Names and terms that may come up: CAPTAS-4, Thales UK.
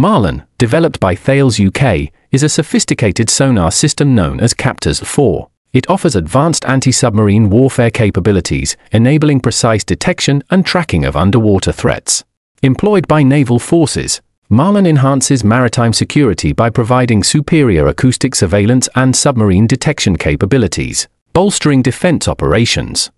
Marlin, developed by Thales UK, is a sophisticated sonar system known as CAPTAS-4. It offers advanced anti-submarine warfare capabilities, enabling precise detection and tracking of underwater threats. Employed by naval forces, Marlin enhances maritime security by providing superior acoustic surveillance and submarine detection capabilities, bolstering defense operations.